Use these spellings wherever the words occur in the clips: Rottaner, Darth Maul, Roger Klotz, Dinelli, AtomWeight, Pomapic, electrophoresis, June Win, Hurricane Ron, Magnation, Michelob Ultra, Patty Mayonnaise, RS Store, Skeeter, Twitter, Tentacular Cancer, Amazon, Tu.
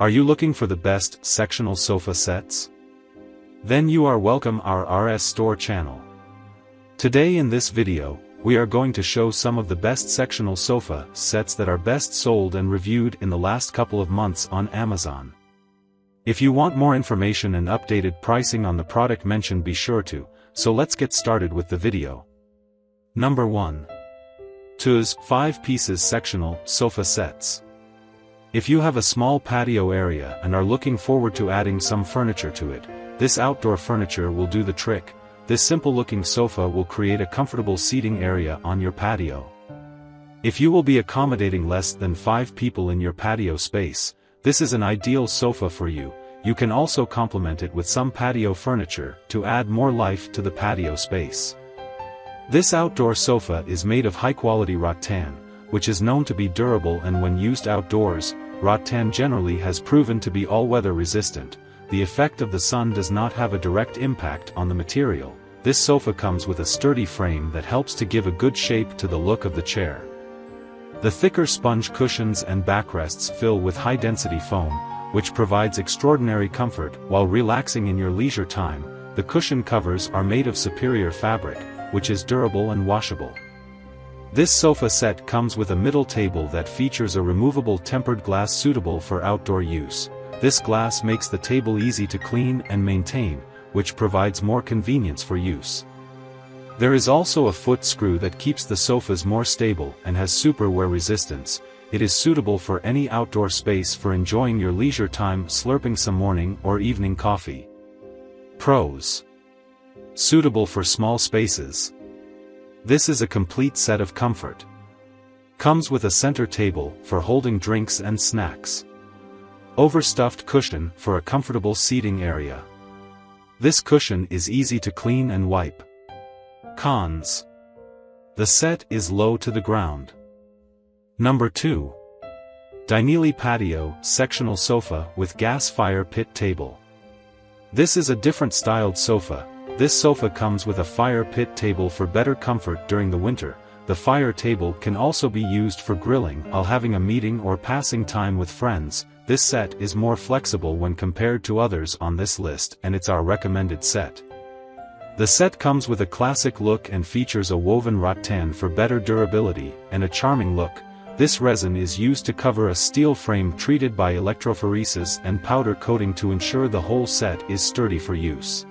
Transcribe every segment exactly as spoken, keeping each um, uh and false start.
Are you looking for the best sectional sofa sets? Then you are welcome our R S Store channel. Today in this video, we are going to show some of the best sectional sofa sets that are best sold and reviewed in the last couple of months on Amazon. If you want more information and updated pricing on the product mentioned, be sure to, so let's get started with the video. Number one. Tu's five pieces Sectional Sofa Sets. If you have a small patio area and are looking forward to adding some furniture to it, this outdoor furniture will do the trick. This simple-looking sofa will create a comfortable seating area on your patio. If you will be accommodating less than five people in your patio space, this is an ideal sofa for you. You can also complement it with some patio furniture to add more life to the patio space. This outdoor sofa is made of high-quality rattan, which is known to be durable, and when used outdoors, rattan generally has proven to be all-weather resistant. The effect of the sun does not have a direct impact on the material. This sofa comes with a sturdy frame that helps to give a good shape to the look of the chair. The thicker sponge cushions and backrests fill with high-density foam, which provides extraordinary comfort while relaxing in your leisure time. The cushion covers are made of superior fabric, which is durable and washable. This sofa set comes with a middle table that features a removable tempered glass suitable for outdoor use. This glass makes the table easy to clean and maintain, which provides more convenience for use. There is also a foot screw that keeps the sofas more stable and has super wear resistance. It is suitable for any outdoor space for enjoying your leisure time, slurping some morning or evening coffee. Pros. Suitable for small spaces. This is a complete set of comfort. Comes with a center table for holding drinks and snacks. Overstuffed cushion for a comfortable seating area. This cushion is easy to clean and wipe. Cons. The set is low to the ground. Number two. Dinelli Patio Sectional Sofa with Gas Fire Pit Table. This is a different styled sofa. This sofa comes with a fire pit table for better comfort during the winter. The fire table can also be used for grilling while having a meeting or passing time with friends. This set is more flexible when compared to others on this list, and it's our recommended set. The set comes with a classic look and features a woven rattan for better durability and a charming look. This resin is used to cover a steel frame treated by electrophoresis and powder coating to ensure the whole set is sturdy for use.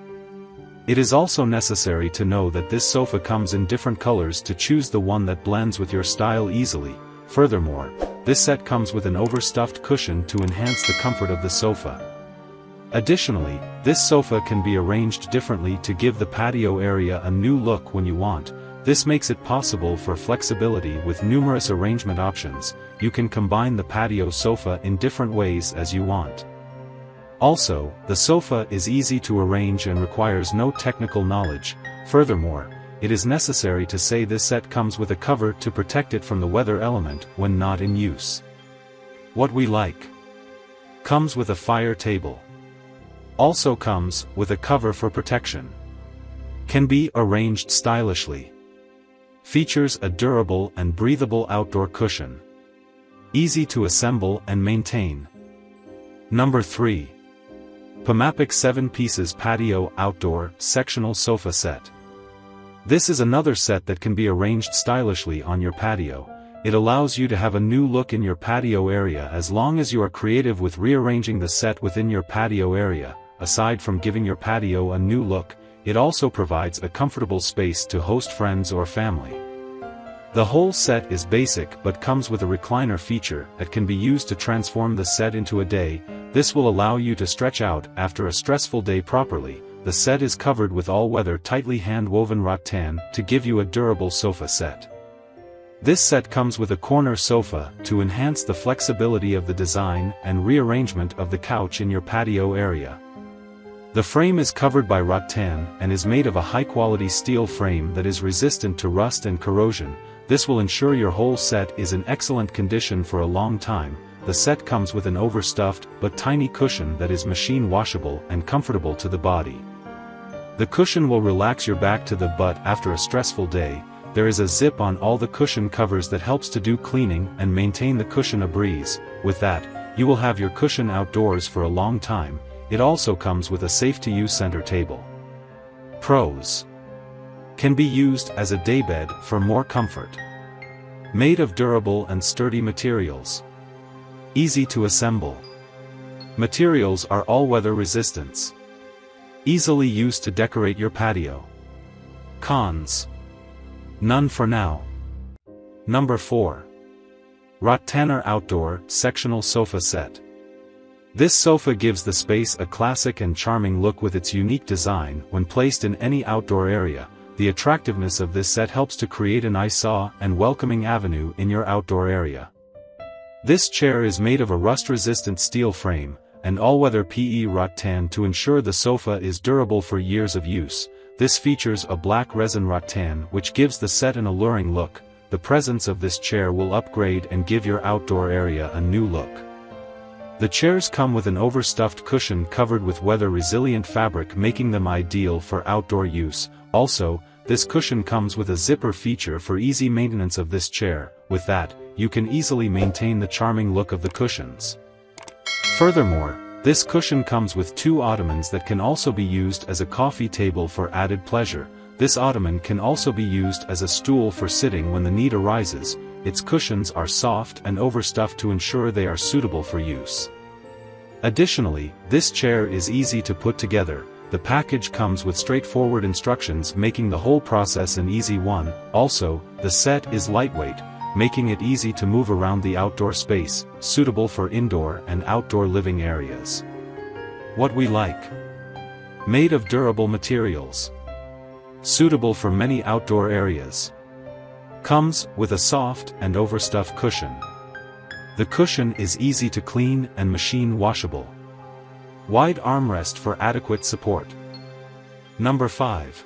It is also necessary to know that this sofa comes in different colors to choose the one that blends with your style easily. Furthermore, this set comes with an overstuffed cushion to enhance the comfort of the sofa. Additionally, this sofa can be arranged differently to give the patio area a new look when you want. This makes it possible for flexibility with numerous arrangement options. You can combine the patio sofa in different ways as you want. Also, the sofa is easy to arrange and requires no technical knowledge. Furthermore, it is necessary to say this set comes with a cover to protect it from the weather element when not in use. What we like. Comes with a fire table. Also comes with a cover for protection. Can be arranged stylishly. Features a durable and breathable outdoor cushion. Easy to assemble and maintain. Number three. Pomapic seven pieces Patio Outdoor Sectional Sofa Set. This is another set that can be arranged stylishly on your patio. It allows you to have a new look in your patio area as long as you are creative with rearranging the set within your patio area. Aside from giving your patio a new look, it also provides a comfortable space to host friends or family. The whole set is basic but comes with a recliner feature that can be used to transform the set into a day. This will allow you to stretch out after a stressful day properly. The set is covered with all-weather tightly hand-woven rattan to give you a durable sofa set. This set comes with a corner sofa to enhance the flexibility of the design and rearrangement of the couch in your patio area. The frame is covered by rattan and is made of a high-quality steel frame that is resistant to rust and corrosion. This will ensure your whole set is in excellent condition for a long time. The set comes with an overstuffed but tiny cushion that is machine washable and comfortable to the body. The cushion will relax your back to the butt after a stressful day. There is a zip on all the cushion covers that helps to do cleaning and maintain the cushion a breeze. With that, you will have your cushion outdoors for a long time. It also comes with a safe-to-use center table. Pros. Can be used as a daybed for more comfort. Made of durable and sturdy materials. Easy to assemble. Materials are all-weather resistance. Easily used to decorate your patio. Cons. None for now. Number four. Rottaner Outdoor Sectional Sofa Set. This sofa gives the space a classic and charming look with its unique design. When placed in any outdoor area, the attractiveness of this set helps to create an eyesore and welcoming avenue in your outdoor area. This chair is made of a rust-resistant steel frame, and all-weather P E rattan to ensure the sofa is durable for years of use. This features a black resin rattan which gives the set an alluring look. The presence of this chair will upgrade and give your outdoor area a new look. The chairs come with an overstuffed cushion covered with weather-resilient fabric, making them ideal for outdoor use. Also, this cushion comes with a zipper feature for easy maintenance of this chair. With that, you can easily maintain the charming look of the cushions. Furthermore, this cushion comes with two ottomans that can also be used as a coffee table for added pleasure. This ottoman can also be used as a stool for sitting when the need arises. Its cushions are soft and overstuffed to ensure they are suitable for use. Additionally, this chair is easy to put together. The package comes with straightforward instructions, making the whole process an easy one. Also, the set is lightweight, making it easy to move around the outdoor space, suitable for indoor and outdoor living areas. What we like. Made of durable materials. Suitable for many outdoor areas. Comes with a soft and overstuffed cushion. The cushion is easy to clean and machine washable. Wide armrest for adequate support. Number five.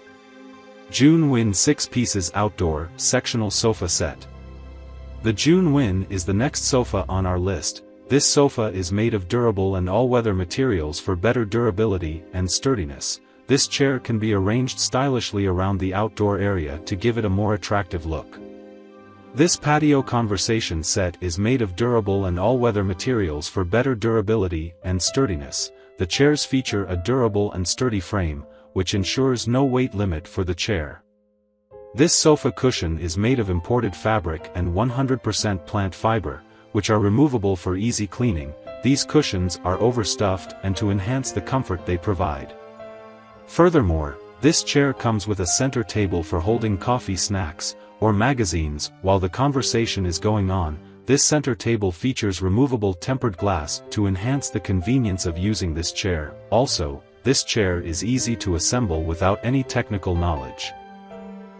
June Win six pieces Outdoor Sectional Sofa Set. The June Win is the next sofa on our list. This sofa is made of durable and all-weather materials for better durability and sturdiness. This chair can be arranged stylishly around the outdoor area to give it a more attractive look. This patio conversation set is made of durable and all-weather materials for better durability and sturdiness. The chairs feature a durable and sturdy frame, which ensures no weight limit for the chair. This sofa cushion is made of imported fabric and one hundred percent plant fiber, which are removable for easy cleaning. These cushions are overstuffed and to enhance the comfort they provide. Furthermore, this chair comes with a center table for holding coffee, snacks, or magazines while the conversation is going on. This center table features removable tempered glass to enhance the convenience of using this chair. Also, this chair is easy to assemble without any technical knowledge.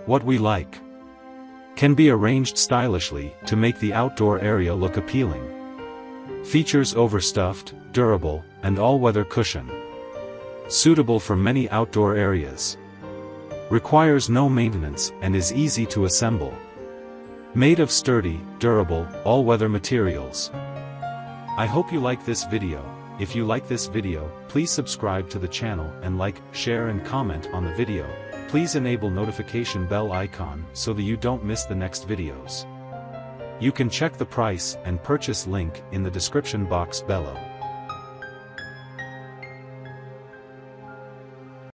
What we like. Can be arranged stylishly to make the outdoor area look appealing. Features overstuffed, durable, and all-weather cushion. Suitable for many outdoor areas. Requires no maintenance and is easy to assemble. Made of sturdy, durable, all-weather materials. I hope you like this video. If you like this video, please subscribe to the channel and like, share and comment on the video. Please enable notification bell icon so that you don't miss the next videos. You can check the price and purchase link in the description box below.